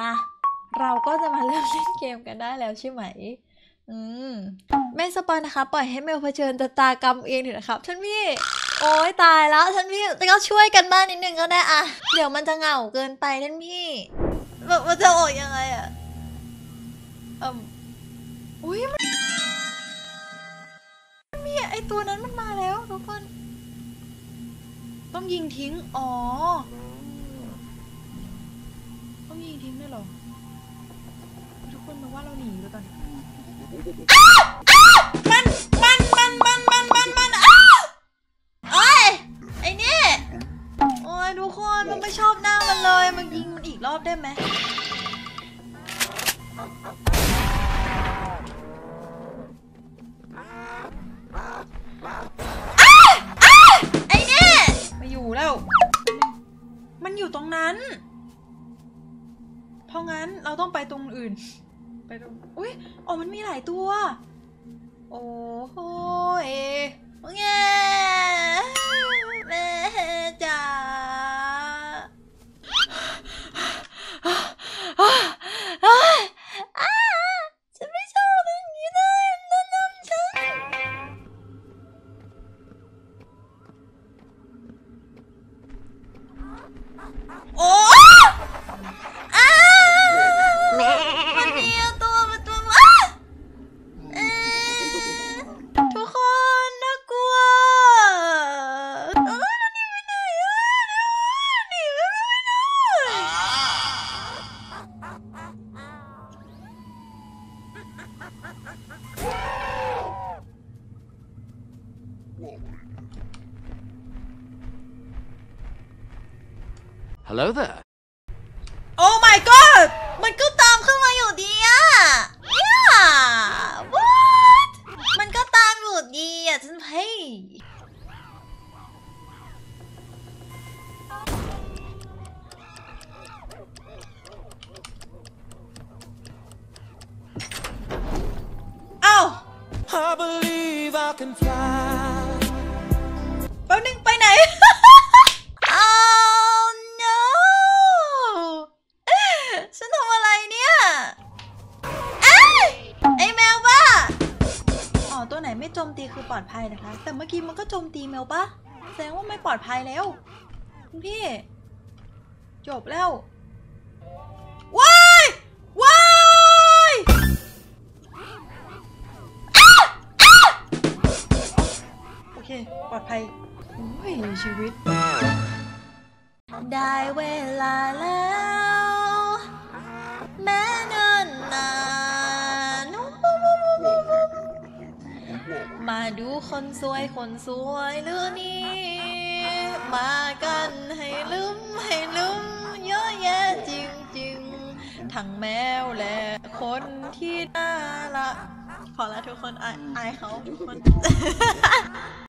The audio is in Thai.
มาเราก็จะมาเริ่มเล่นเกมกันได้แล้วใช่ไหมแม่สปอยนะคะปล่อยให้เมลเผชิญชะตากรรมเองเถอะนะครับท่านพี่โอ้ยตายแล้วท่านพี่แต่ก็ช่วยกันบ้างนิดนึงก็ได้อะเดี๋ยวมันจะเหงาเกินไปท่านพี่มันจะออกยังไงอะอุ้ยมีไอตัวนั้นมันมาแล้วทุกคนต้องยิงทิ้งอ๋อต้องยิงทิ้งได้หรอทุกคนมาว่าเราหนีแล้วกันมันโอ้ยไอเนี่ยโอ้ยทุกคนมันไม่ชอบหน้ามันเลยมันยิงมันอีกรอบได้ไหมไอเนี่ยมาอยู่แล้วมันอยู่ตรงนั้นเพราะงั้นเราต้องไปตรงอื่นไปตรงอุ้ยอ๋อมันมีหลายตัวโอ้โหเอ๋แง่แม่จ๋าฉันไม่ชอบอย่างนี้เลยน้ำน้ำฉันโอ้Hello there. Oh my god! มันก็ตามขึ้นมาอยู่ดีอ่ะ What? มันก็ตามอยู่ดีอ่ะฉันเฮ้ยเอ้าแป๊บนึงไปไหนโจมตีคือปลอดภัยนะคะแต่เมื่อกี้มันก็โจมตีเมลปะแสดงว่าไม่ปลอดภัยแล้วคุณพี่จบแล้วว้ายว้ายโอเคปลอดภัยโอ้ยชีวิตได้เวลาแล้วแม่นอนนานมาดูคนสวยหรือนี่มากันให้ลืมเยอะแยะจริงๆทั้งแมวและคนที่น่ารักขอละทุกคนอายเขาทุกคน